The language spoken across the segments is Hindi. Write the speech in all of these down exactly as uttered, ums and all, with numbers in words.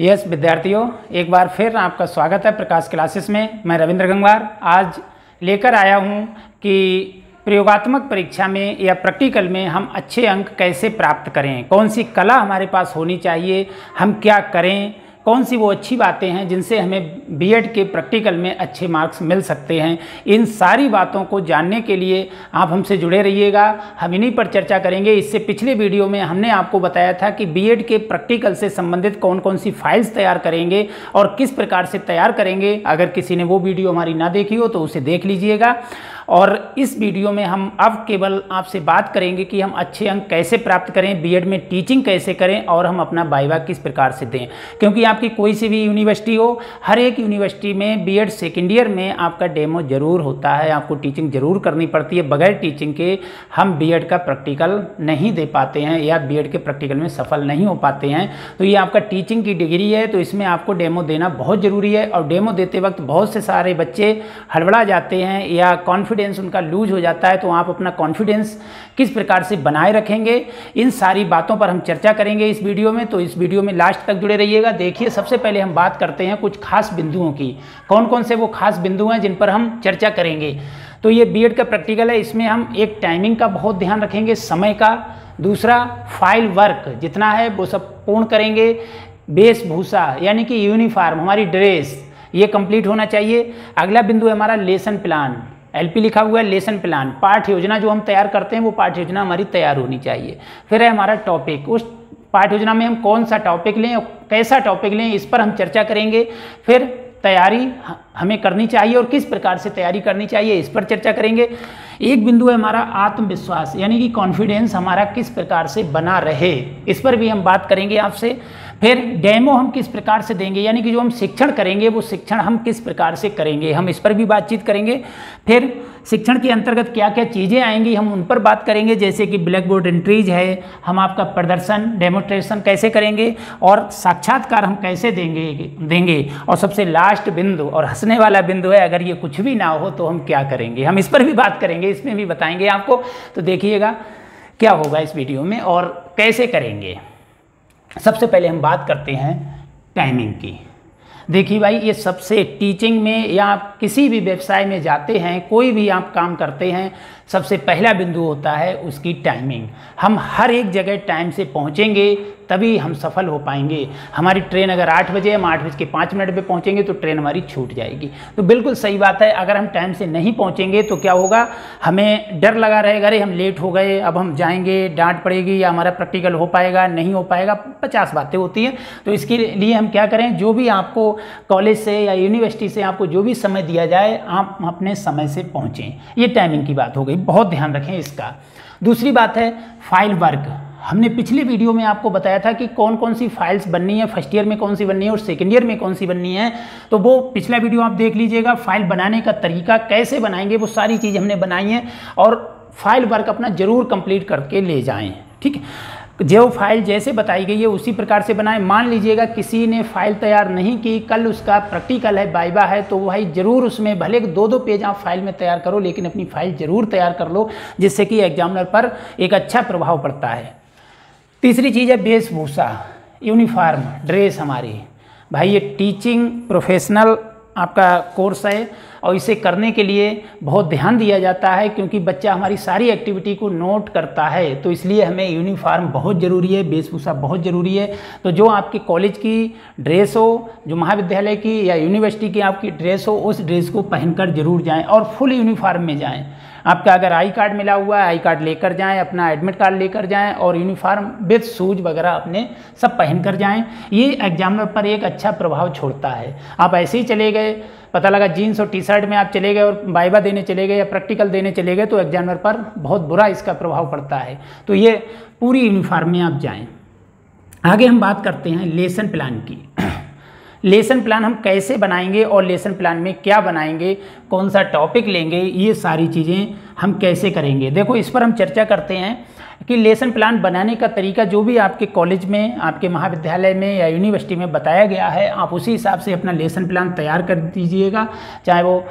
यस yes, विद्यार्थियों, एक बार फिर आपका स्वागत है प्रकाश क्लासेस में। मैं रविंद्र गंगवार आज लेकर आया हूं कि प्रयोगात्मक परीक्षा में या प्रैक्टिकल में हम अच्छे अंक कैसे प्राप्त करें, कौन सी कला हमारे पास होनी चाहिए, हम क्या करें, कौन सी वो अच्छी बातें हैं जिनसे हमें बीएड के प्रैक्टिकल में अच्छे मार्क्स मिल सकते हैं। इन सारी बातों को जानने के लिए आप हमसे जुड़े रहिएगा, हम इन्हीं पर चर्चा करेंगे। इससे पिछले वीडियो में हमने आपको बताया था कि बीएड के प्रैक्टिकल से संबंधित कौन कौन सी फाइल्स तैयार करेंगे और किस प्रकार से तैयार करेंगे। अगर किसी ने वो वीडियो हमारी ना देखी हो तो उसे देख लीजिएगा। और इस वीडियो में हम अब केवल आपसे बात करेंगे कि हम अच्छे अंक कैसे प्राप्त करें, बीएड में टीचिंग कैसे करें और हम अपना वाइवा किस प्रकार से दें। क्योंकि आपकी कोई सी भी यूनिवर्सिटी हो, हर एक यूनिवर्सिटी में बीएड सेकेंड ईयर में आपका डेमो ज़रूर होता है, आपको टीचिंग ज़रूर करनी पड़ती है। बगैर टीचिंग के हम बीएड का प्रैक्टिकल नहीं दे पाते हैं या बीएड के प्रैक्टिकल में सफल नहीं हो पाते हैं। तो ये आपका टीचिंग की डिग्री है, तो इसमें आपको डेमो देना बहुत ज़रूरी है। और डेमो देते वक्त बहुत से सारे बच्चे हड़बड़ा जाते हैं या कॉन्फिडेंस कॉन्फिडेंस उनका लूज हो जाता है। तो आप अपना कॉन्फिडेंस किस प्रकार से बनाए रखेंगे, इन सारी बातों पर हम चर्चा करेंगे इस वीडियो में। तो इस वीडियो में लास्ट तक जुड़े रहिएगा। देखिए, सबसे पहले हम बात करते हैं कुछ खास बिंदुओं की। कौन कौन से वो खास बिंदु हैं जिन पर हम चर्चा करेंगे। तो ये बीएड का प्रैक्टिकल है, इसमें हम एक टाइमिंग का बहुत ध्यान रखेंगे, समय का। दूसरा, फाइल वर्क जितना है वो सब पूर्ण करेंगे। वेशभूषा यानी कि यूनिफॉर्म, हमारी ड्रेस, ये कंप्लीट होना चाहिए। अगला बिंदु है हमारा लेसन प्लान, एलपी लिखा हुआ है, लेसन प्लान, पाठ योजना जो हम तैयार करते हैं वो पाठ योजना हमारी तैयार होनी चाहिए। फिर है हमारा टॉपिक, उस पाठ योजना में हम कौन सा टॉपिक लें और कैसा टॉपिक लें, इस पर हम चर्चा करेंगे। फिर तैयारी हमें करनी चाहिए और किस प्रकार से तैयारी करनी चाहिए, इस पर चर्चा करेंगे। एक बिंदु है हमारा आत्मविश्वास यानी कि कॉन्फिडेंस हमारा किस प्रकार से बना रहे, इस पर भी हम बात करेंगे आपसे। फिर डेमो हम किस प्रकार से देंगे, यानी कि जो हम शिक्षण करेंगे वो शिक्षण हम किस प्रकार से करेंगे, हम इस पर भी बातचीत करेंगे। फिर शिक्षण के अंतर्गत क्या क्या चीज़ें आएंगी हम उन पर बात करेंगे, जैसे कि ब्लैक बोर्ड एंट्रीज है, हम आपका प्रदर्शन डेमोस्ट्रेशन कैसे करेंगे और साक्षात्कार हम कैसे देंगे देंगे और सबसे लास्ट बिंदु और हंसने वाला बिंदु है, अगर ये कुछ भी ना हो तो हम क्या करेंगे, हम इस पर भी बात करेंगे, इसमें भी बताएंगे आपको। तो देखिएगा क्या होगा इस वीडियो में और कैसे करेंगे। सबसे पहले हम बात करते हैं टाइमिंग की। देखिए भाई, ये सबसे टीचिंग में या आप किसी भी व्यवसाय में जाते हैं, कोई भी आप काम करते हैं, सबसे पहला बिंदु होता है उसकी टाइमिंग। हम हर एक जगह टाइम से पहुंचेंगे तभी हम सफल हो पाएंगे। हमारी ट्रेन अगर आठ बजे, हम आठ बज के पाँच मिनट पर पहुंचेंगे तो ट्रेन हमारी छूट जाएगी। तो बिल्कुल सही बात है, अगर हम टाइम से नहीं पहुंचेंगे तो क्या होगा, हमें डर लगा रहेगा, अरे हम लेट हो गए, अब हम जाएंगे, डांट पड़ेगी, या हमारा प्रैक्टिकल हो पाएगा, नहीं हो पाएगा, पचास बातें होती हैं। तो इसके लिए हम क्या करें, जो भी आपको कॉलेज से या यूनिवर्सिटी से आपको जो भी समय दिया जाए, आप अपने समय से पहुँचें। ये टाइमिंग की बात हो गई, बहुत ध्यान रखें इसका। दूसरी बात है फाइल वर्क। हमने पिछले वीडियो में आपको बताया था कि कौन कौन सी फाइल्स बननी है, फर्स्ट ईयर में कौन सी बननी है और सेकेंड ईयर में कौन सी बननी है। तो वो पिछला वीडियो आप देख लीजिएगा, फाइल बनाने का तरीका कैसे बनाएंगे वो सारी चीज़ हमने बनाई है। और फाइल वर्क अपना ज़रूर कंप्लीट करके ले जाएं, ठीक है। जो फाइल जैसे बताई गई है उसी प्रकार से बनाएं। मान लीजिएगा किसी ने फाइल तैयार नहीं की, कल उसका प्रैक्टिकल है, वाइवा है, तो भाई ज़रूर उसमें भले दो दो पेज आप फाइल में तैयार करो, लेकिन अपनी फाइल ज़रूर तैयार कर लो, जिससे कि एग्जामिनर पर एक अच्छा प्रभाव पड़ता है। तीसरी चीज़ है वेशभूषा, यूनिफॉर्म, ड्रेस हमारी। भाई ये टीचिंग प्रोफेशनल आपका कोर्स है और इसे करने के लिए बहुत ध्यान दिया जाता है, क्योंकि बच्चा हमारी सारी एक्टिविटी को नोट करता है। तो इसलिए हमें यूनिफॉर्म बहुत ज़रूरी है, वेशभूषा बहुत ज़रूरी है। तो जो आपके कॉलेज की ड्रेस हो, जो महाविद्यालय की या यूनिवर्सिटी की आपकी ड्रेस हो, उस ड्रेस को पहनकर जरूर जाएँ और फुल यूनिफॉर्म में जाएँ। आपका अगर आई कार्ड मिला हुआ है, आई कार्ड लेकर जाएं, अपना एडमिट कार्ड लेकर जाएं और यूनिफॉर्म विद शूज वगैरह अपने सब पहन कर जाएं। ये एग्जामिनर पर एक अच्छा प्रभाव छोड़ता है। आप ऐसे ही चले गए, पता लगा जीन्स और टी शर्ट में आप चले गए और वाइवा देने चले गए या प्रैक्टिकल देने चले गए, तो एग्जामिनर पर बहुत बुरा इसका प्रभाव पड़ता है। तो ये पूरी यूनिफॉर्म में आप जाएँ। आगे हम बात करते हैं लेसन प्लान की। लेसन प्लान हम कैसे बनाएंगे और लेसन प्लान में क्या बनाएंगे, कौन सा टॉपिक लेंगे, ये सारी चीज़ें हम कैसे करेंगे। देखो, इस पर हम चर्चा करते हैं कि लेसन प्लान बनाने का तरीका जो भी आपके कॉलेज में, आपके महाविद्यालय में या यूनिवर्सिटी में बताया गया है, आप उसी हिसाब से अपना लेसन प्लान तैयार कर दीजिएगा। चाहे वो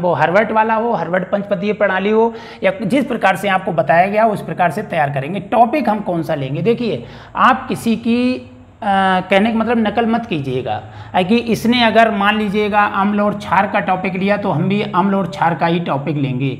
वो हार्वर्ड वाला हो, हार्वर्ड पंचपदीय प्रणाली हो, या जिस प्रकार से आपको बताया गया उस प्रकार से तैयार करेंगे। टॉपिक हम कौन सा लेंगे, देखिए आप किसी की आ, कहने का मतलब नकल मत कीजिएगा कि इसने अगर मान लीजिएगा अम्ल और क्षार का टॉपिक लिया तो हम भी अम्ल और क्षार का ही टॉपिक लेंगे,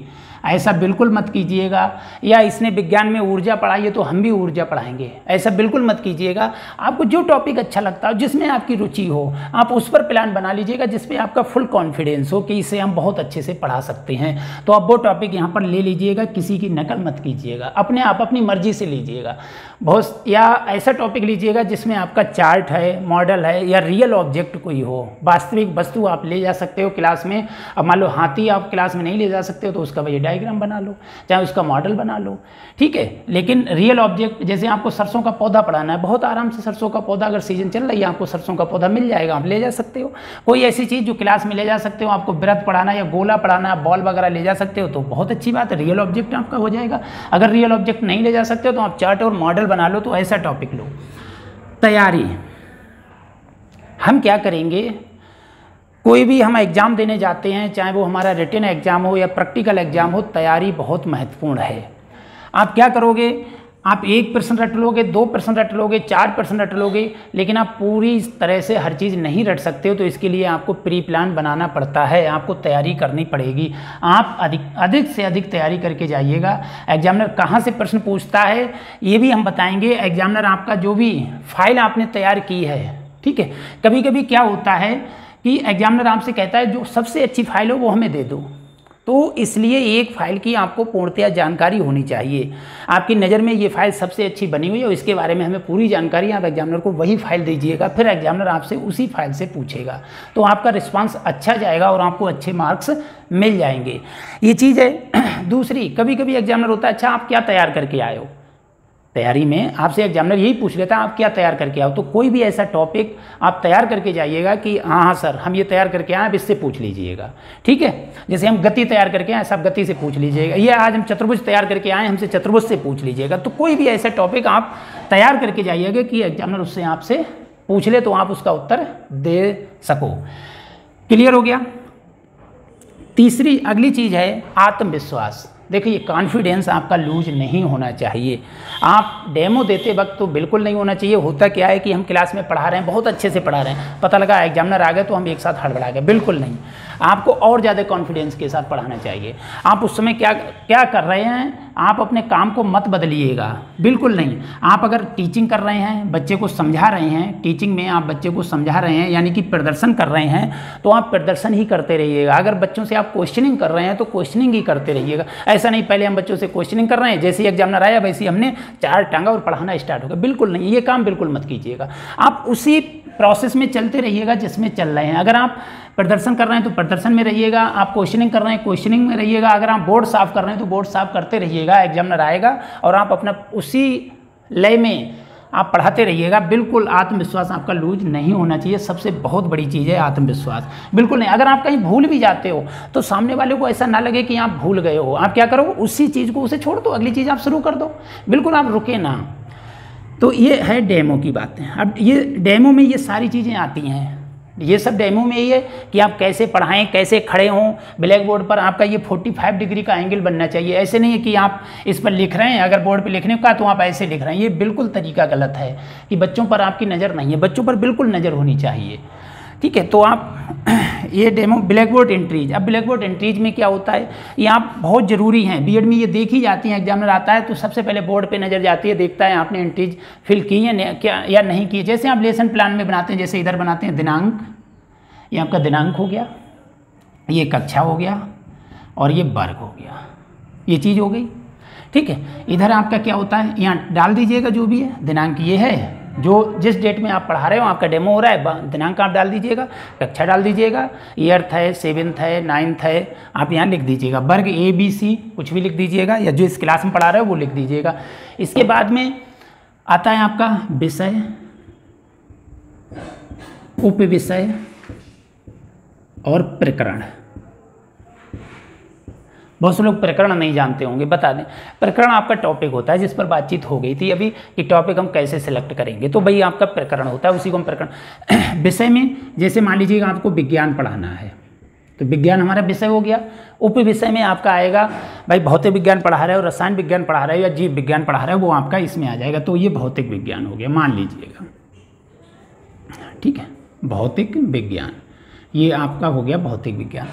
ऐसा बिल्कुल मत कीजिएगा। या इसने विज्ञान में ऊर्जा पढ़ाई है तो हम भी ऊर्जा पढ़ाएंगे, ऐसा बिल्कुल मत कीजिएगा। आपको जो टॉपिक अच्छा लगता हो, जिसमें आपकी रुचि हो, आप उस पर प्लान बना लीजिएगा जिसमें आपका फुल कॉन्फिडेंस हो कि इसे हम बहुत अच्छे से पढ़ा सकते हैं, तो आप वो टॉपिक यहाँ पर ले लीजिएगा। किसी की नकल मत कीजिएगा, अपने आप अपनी मर्जी से लीजिएगा। बहुत या ऐसा टॉपिक लीजिएगा जिसमें आपका चार्ट है, मॉडल है या रियल ऑब्जेक्ट कोई हो, वास्तविक वस्तु आप ले जा सकते हो क्लास में। अब मान लो हाथी आप क्लास में नहीं ले जा सकते हो तो उसका वजह डायग्राम बना लो, चाहे उसका मॉडल बना लो, ठीक है। लेकिन रियल ऑब्जेक्ट, जैसे आपको सरसों का पौधा पढ़ाना है, बहुत आराम से सरसों का पौधा अगर सीजन चल रही है आपको सरसों का पौधा मिल जाएगा, आप ले जा सकते हो। कोई ऐसी चीज़ जो क्लास में ले जा सकते हो, आपको वृत्त पढ़ाना या गोला पढ़ाना, बॉल वगैरह ले जा सकते हो तो बहुत अच्छी बात है, रियल ऑब्जेक्ट आपका हो जाएगा। अगर रियल ऑब्जेक्ट नहीं ले जा सकते हो तो आप चार्ट और मॉडल बना लो, तो ऐसा टॉपिक लो। तैयारी हम क्या करेंगे, कोई भी हम एग्ज़ाम देने जाते हैं, चाहे वो हमारा रिटन एग्ज़ाम हो या प्रैक्टिकल एग्ज़ाम हो, तैयारी बहुत महत्वपूर्ण है। आप क्या करोगे, आप एक प्रश्न रट लोगे, दो प्रश्न रट लोगे, चार प्रश्न रट लोगे, लेकिन आप पूरी तरह से हर चीज़ नहीं रट सकते हो, तो इसके लिए आपको प्री प्लान बनाना पड़ता है, आपको तैयारी करनी पड़ेगी। आप अधिक अधिक से अधिक तैयारी करके जाइएगा। एग्जामिनर कहाँ से प्रश्न पूछता है ये भी हम बताएंगे। एग्जामिनर आपका जो भी फाइल आपने तैयार की है, ठीक है, कभी कभी क्या होता है कि एग्जामिनर आपसे कहता है जो सबसे अच्छी फाइल हो वो हमें दे दो, तो इसलिए एक फ़ाइल की आपको पूर्णतया जानकारी होनी चाहिए। आपकी नज़र में ये फ़ाइल सबसे अच्छी बनी हुई है और इसके बारे में हमें पूरी जानकारी, आप एग्जामिनर को वही फ़ाइल दीजिएगा। फिर एग्जामिनर आपसे उसी फाइल से पूछेगा, तो आपका रिस्पांस अच्छा जाएगा और आपको अच्छे मार्क्स मिल जाएंगे। ये चीज़ है। दूसरी, कभी कभी एग्जामिनर होता है, अच्छा आप क्या तैयार करके आए हो, तैयारी में आपसे एग्जामिनर यही पूछ लेता है आप क्या तैयार करके आओ। तो कोई भी ऐसा टॉपिक आप तैयार करके जाइएगा कि हाँ हाँ सर हम ये तैयार करके आए, आप इससे पूछ लीजिएगा, ठीक है। जैसे हम गति तैयार करके आए, सब गति से पूछ लीजिएगा। ये आज हम चतुर्भुज तैयार करके आए, हमसे चतुर्भुज से पूछ लीजिएगा। तो कोई भी ऐसा टॉपिक आप तैयार करके जाइएगा कि एग्जामिनर उससे आपसे पूछ ले तो आप उसका उत्तर दे सको। क्लियर हो गया। तीसरी अगली चीज़ है आत्मविश्वास। देखिए, कॉन्फिडेंस आपका लूज नहीं होना चाहिए। आप डेमो देते वक्त तो बिल्कुल नहीं होना चाहिए। होता क्या है कि हम क्लास में पढ़ा रहे हैं, बहुत अच्छे से पढ़ा रहे हैं, पता लगा एग्जामिनर आ गए तो हम एक साथ हड़बड़ा गए, बिल्कुल नहीं। आपको और ज़्यादा कॉन्फिडेंस के साथ पढ़ाना चाहिए। आप उस समय क्या क्या कर रहे हैं, आप अपने काम को मत बदलिएगा, बिल्कुल नहीं। आप अगर टीचिंग कर रहे हैं, बच्चे को समझा रहे हैं, टीचिंग में आप बच्चे को समझा रहे हैं यानी कि प्रदर्शन कर रहे हैं, तो आप प्रदर्शन ही करते रहिएगा। अगर बच्चों से आप क्वेश्चनिंग कर रहे हैं तो क्वेश्चनिंग ही करते रहिएगा। ऐसा नहीं पहले हम बच्चों से क्वेश्चनिंग कर रहे हैं, जैसे ही एग्जामिनर आया वैसे ही हमने चार टांगा और पढ़ाना स्टार्ट होगा, बिल्कुल नहीं। ये काम बिल्कुल मत कीजिएगा। आप उसी प्रोसेस में चलते रहिएगा जिसमें चल रहे हैं। अगर आप प्रदर्शन कर रहे हैं तो प्रदर्शन में रहिएगा, आप क्वेश्चनिंग कर रहे हैं क्वेश्चनिंग में रहिएगा, अगर आप बोर्ड साफ कर रहे हैं तो बोर्ड साफ करते रहिएगा। एग्जामिनर आएगा और आप अपना उसी लय में आप पढ़ाते रहिएगा। बिल्कुल आत्मविश्वास आपका लूज नहीं होना चाहिए। सबसे बहुत बड़ी चीज़ है आत्मविश्वास, बिल्कुल नहीं। अगर आप कहीं भूल भी जाते हो तो सामने वाले को ऐसा ना लगे कि आप भूल गए हो। आप क्या करो, उसी चीज़ को उसे छोड़ दो, अगली चीज़ आप शुरू कर दो, बिल्कुल आप रुके ना। तो ये है डेमो की बातें। अब ये डेमो में ये सारी चीज़ें आती हैं, ये सब डेमो में ही है कि आप कैसे पढ़ाएं, कैसे खड़े हों। ब्लैक बोर्ड पर आपका ये पैंतालीस डिग्री का एंगल बनना चाहिए। ऐसे नहीं है कि आप इस पर लिख रहे हैं, अगर बोर्ड पे लिखने का तो आप ऐसे लिख रहे हैं, ये बिल्कुल तरीका गलत है कि बच्चों पर आपकी नज़र नहीं है। बच्चों पर बिल्कुल नज़र होनी चाहिए, ठीक है। तो आप ये डेमो ब्लैक बोर्ड एंट्रीज। अब ब्लैक बोर्ड एंट्रीज में क्या होता है, ये आप बहुत ज़रूरी हैं। बीएड में ये देखी जाती हैं, एग्जामिनर आता है तो सबसे पहले बोर्ड पे नज़र जाती है, देखता है आपने एंट्रीज फिल की है क्या या नहीं की। जैसे आप लेसन प्लान में बनाते हैं, जैसे इधर बनाते हैं दिनांक, ये आपका दिनांक हो गया, ये कक्षा हो गया और ये वर्ग हो गया, ये चीज़ हो गई, ठीक है। इधर आपका क्या होता है, यहाँ डाल दीजिएगा जो भी है। दिनांक ये है, जो जिस डेट में आप पढ़ा रहे हो, आपका डेमो हो रहा है, दिनांक आप डाल दीजिएगा, कक्षा डाल दीजिएगा, एर्थ है, सेवेंथ है, नाइन्थ है, आप यहाँ लिख दीजिएगा। वर्ग ए बी सी कुछ भी लिख दीजिएगा या जो इस क्लास में पढ़ा रहे हो वो लिख दीजिएगा। इसके बाद में आता है आपका विषय, उप विषय और प्रकरण। बहुत से लोग प्रकरण नहीं जानते होंगे, बता दें प्रकरण आपका टॉपिक होता है जिस पर बातचीत हो गई थी अभी कि टॉपिक हम कैसे सिलेक्ट करेंगे, तो भाई आपका प्रकरण होता है, उसी को हम प्रकरण। विषय में जैसे मान लीजिएगा आपको विज्ञान पढ़ाना है तो विज्ञान हमारा विषय हो गया। उप विषय में आपका आएगा, भाई भौतिक विज्ञान पढ़ा रहे हो, रसायन विज्ञान पढ़ा रहे हो या जीव विज्ञान पढ़ा रहे हो, वो आपका इसमें आ जाएगा, तो ये भौतिक विज्ञान हो गया मान लीजिएगा। ठीक है, भौतिक विज्ञान, ये आपका हो गया भौतिक विज्ञान।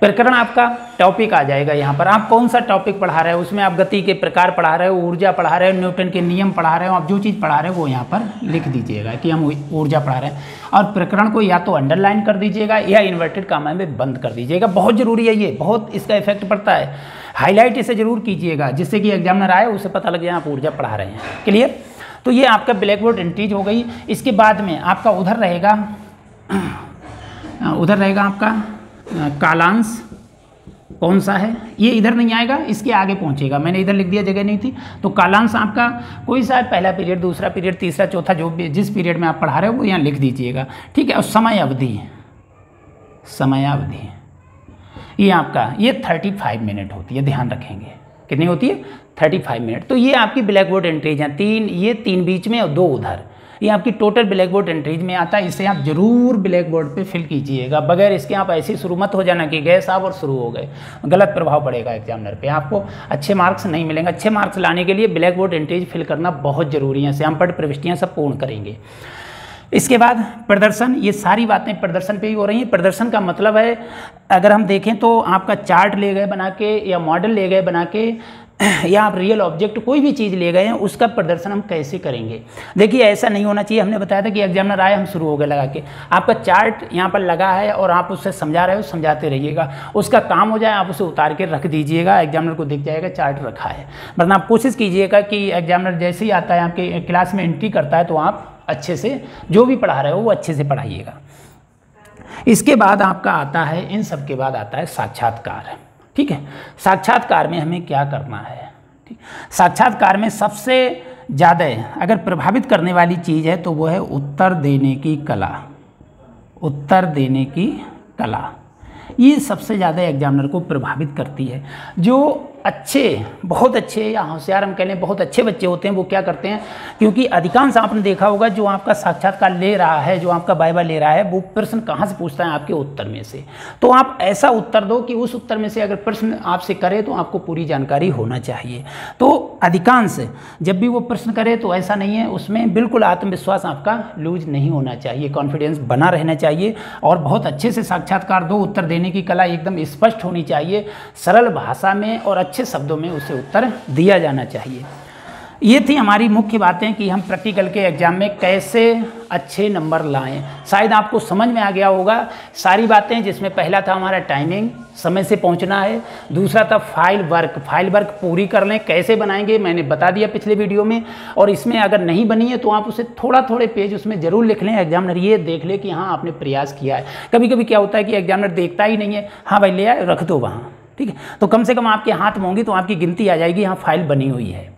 प्रकरण आपका टॉपिक आ जाएगा यहाँ पर, आप कौन सा टॉपिक पढ़ा रहे हो, उसमें आप गति के प्रकार पढ़ा रहे हो, ऊर्जा पढ़ा रहे हो, न्यूटन के नियम पढ़ा रहे हो, आप जो चीज़ पढ़ा रहे हो वो यहाँ पर लिख दीजिएगा कि हम ऊर्जा पढ़ा रहे हैं। और प्रकरण को या तो अंडरलाइन कर दीजिएगा या इन्वर्टेड कॉमा में बंद कर दीजिएगा, बहुत ज़रूरी है ये, बहुत इसका इफेक्ट पड़ता है। हाईलाइट इसे ज़रूर कीजिएगा जिससे कि एग्जामिनर आए उसे पता लग जाए आप ऊर्जा पढ़ा रहे हैं। क्लियर? तो ये आपका ब्लैक बोर्ड एंट्रीज हो गई। इसके बाद में आपका उधर रहेगा उधर रहेगा आपका कालांश, कौन सा है ये इधर नहीं आएगा, इसके आगे पहुंचेगा, मैंने इधर लिख दिया जगह नहीं थी। तो कालांश आपका कोई सा पहला पीरियड, दूसरा पीरियड, तीसरा, चौथा, जो भी जिस पीरियड में आप पढ़ा रहे हो वो यहाँ लिख दीजिएगा, ठीक है। और समय अवधि, समय अवधि ये आपका ये थर्टी फाइव मिनट होती है, ध्यान रखेंगे कितनी होती है, थर्टी फाइव मिनट। तो ये आपकी ब्लैक बोर्ड एंट्रीज हैं, तीन ये तीन बीच में और दो उधर, ये आपकी टोटल ब्लैक बोर्ड एंट्रीज में आता है। इसे आप जरूर ब्लैक बोर्ड पे फिल कीजिएगा, बगैर इसके आप ऐसे शुरू मत हो जाना कि गए साहब और शुरू हो गए, गलत प्रभाव पड़ेगा एग्जामिनर पे, आपको अच्छे मार्क्स नहीं मिलेंगे। अच्छे मार्क्स लाने के लिए ब्लैक बोर्ड एंट्रीज फिल करना बहुत ज़रूरी है, इसे हम पढ़ प्रविष्टियाँ सब पूर्ण करेंगे। इसके बाद प्रदर्शन, ये सारी बातें प्रदर्शन पे ही हो रही हैं। प्रदर्शन का मतलब है, अगर हम देखें तो आपका चार्ट ले गए बना के, या मॉडल ले गए बना के, या आप रियल ऑब्जेक्ट कोई भी चीज़ ले गए हैं, उसका प्रदर्शन हम कैसे करेंगे। देखिए ऐसा नहीं होना चाहिए, हमने बताया था कि एग्जामिनर आए हम शुरू हो गए लगा के, आपका चार्ट यहाँ पर लगा है और आप उससे समझा रहे हो, समझाते रहिएगा, उसका काम हो जाए आप उसे उतार के रख दीजिएगा, एग्जामिनर को दिख जाएगा चार्ट रखा है। वरना आप कोशिश कीजिएगा कि एग्जामिनर जैसे ही आता है आपके क्लास में एंट्री करता है तो आप अच्छे से जो भी पढ़ा रहे हो वो अच्छे से पढ़ाइएगा। इसके बाद आपका आता है, इन सब के बाद आता है साक्षात्कार, ठीक है। साक्षात्कार में हमें क्या करना है, ठीक, साक्षात्कार में सबसे ज़्यादा अगर प्रभावित करने वाली चीज़ है तो वो है उत्तर देने की कला, उत्तर देने की कला, ये सबसे ज़्यादा एग्जामिनर को प्रभावित करती है। जो अच्छे, बहुत अच्छे या होशियार हम कह लें, बहुत अच्छे बच्चे होते हैं वो क्या करते हैं, क्योंकि अधिकांश आपने देखा होगा जो आपका साक्षात्कार ले रहा है, जो आपका वाइवा ले रहा है, वो प्रश्न कहाँ से पूछता है, आपके उत्तर में से। तो आप ऐसा उत्तर दो कि उस उत्तर में से अगर प्रश्न आपसे करे तो आपको पूरी जानकारी होना चाहिए। तो अधिकांश जब भी वो प्रश्न करे तो ऐसा नहीं है, उसमें बिल्कुल आत्मविश्वास आपका लूज नहीं होना चाहिए, कॉन्फिडेंस बना रहना चाहिए। और बहुत अच्छे से साक्षात्कार दो, उत्तर देने की कला एकदम स्पष्ट होनी चाहिए, सरल भाषा में और अच्छे शब्दों में उसे उत्तर दिया जाना चाहिए। ये थी हमारी मुख्य बातें कि हम प्रैक्टिकल के एग्जाम में कैसे अच्छे नंबर लाएं। शायद आपको समझ में आ गया होगा सारी बातें, जिसमें पहला था हमारा टाइमिंग, समय से पहुंचना है, दूसरा था फाइल वर्क, फाइल वर्क पूरी कर लें, कैसे बनाएंगे मैंने बता दिया पिछले वीडियो में। और इसमें अगर नहीं बनी है तो आप उसे थोड़ा थोड़े पेज उसमें ज़रूर लिख लें, एग्जामिनर ये देख ले कि हाँ आपने प्रयास किया है। कभी कभी क्या होता है कि एग्जामिनर देखता ही नहीं है, हाँ भाई ले आए रख दो वहाँ, ठीक है, तो कम से कम आपके हाथ में होंगी तो आपकी गिनती आ जाएगी हाँ फाइल बनी हुई है।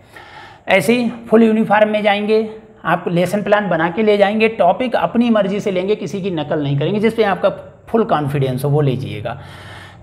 ऐसे ही फुल यूनिफॉर्म में जाएंगे, आप लेसन प्लान बना के ले जाएंगे, टॉपिक अपनी मर्जी से लेंगे, किसी की नकल नहीं करेंगे, जिस पे आपका फुल कॉन्फिडेंस हो वो लीजिएगा।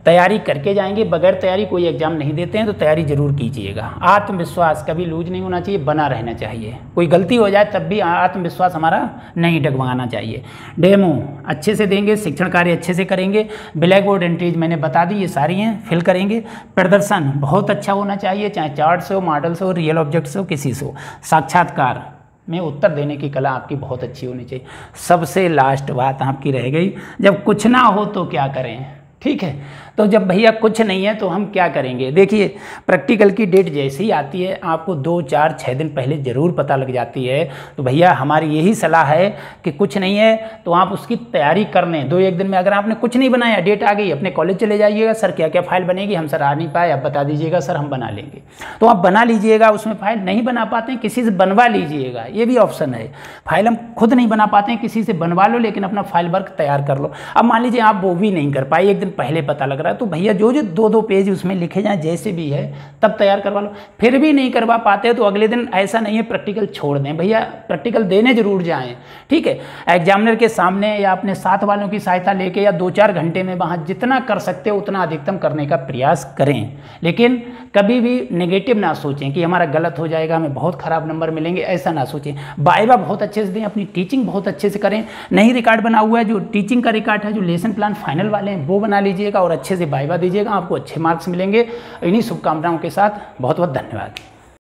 तैयारी करके जाएंगे, बगैर तैयारी कोई एग्जाम नहीं देते हैं, तो तैयारी ज़रूर कीजिएगा। आत्मविश्वास कभी लूज नहीं होना चाहिए, बना रहना चाहिए, कोई गलती हो जाए तब भी आत्मविश्वास हमारा नहीं डगमगाना चाहिए। डेमो अच्छे से देंगे, शिक्षण कार्य अच्छे से करेंगे, ब्लैक बोर्ड एंट्रीज मैंने बता दी ये सारी हैं, फिल करेंगे। प्रदर्शन बहुत अच्छा होना चाहिए, चाहे चार्ट से हो, मॉडल से हो, रियल ऑब्जेक्ट से हो, किसी से हो। साक्षात्कार में उत्तर देने की कला आपकी बहुत अच्छी होनी चाहिए। सबसे लास्ट बात आपकी रह गई, जब कुछ ना हो तो क्या करें, ठीक है। तो जब भैया कुछ नहीं है तो हम क्या करेंगे, देखिए प्रैक्टिकल की डेट जैसे ही आती है आपको दो चार छः दिन पहले ज़रूर पता लग जाती है। तो भैया हमारी यही सलाह है कि कुछ नहीं है तो आप उसकी तैयारी कर लें दो एक दिन में। अगर आपने कुछ नहीं बनाया, डेट आ गई, अपने कॉलेज चले जाइएगा, सर क्या क्या फाइल बनेगी, हम सर आ नहीं पाए, आप बता दीजिएगा सर हम बना लेंगे, तो आप बना लीजिएगा। उसमें फाइल नहीं बना पाते हैं किसी से बनवा लीजिएगा, ये भी ऑप्शन है। फाइल हम खुद नहीं बना पाते हैं किसी से बनवा लो, लेकिन अपना फाइल वर्क तैयार कर लो। अब मान लीजिए आप वो भी नहीं कर पाए, एक दिन पहले पता लग रहा है, तो भैया जो जो दो दो पेज उसमें लिखे जाए जैसे भी है तब तैयार करवा लो। फिर भी नहीं करवा पाते तो अगले दिन ऐसा नहीं है प्रैक्टिकल छोड़ दें, भैया प्रैक्टिकल देने जरूर जाएं, ठीक है, एग्जामिनर के सामने या अपने साथ वालों की सहायता लेके, या दो चार घंटे में वहाँ जितना कर सकते हो उतना अधिकतम करने का प्रयास करें। लेकिन कभी भी नेगेटिव ना सोचें कि हमारा गलत हो जाएगा, हमें बहुत खराब नंबर मिलेंगे, ऐसा ना सोचें। वाइवा बहुत अच्छे से दें, अपनी टीचिंग बहुत अच्छे से करें, नहीं रिकॉर्ड बना हुआ है जो टीचिंग का रिकॉर्ड है, जो लेसन प्लान फाइनल वाले हैं वो बना लीजिएगा और अच्छे से वाइवा दीजिएगा, आपको अच्छे मार्क्स मिलेंगे। इन्हीं शुभकामनाओं के साथ बहुत बहुत धन्यवाद।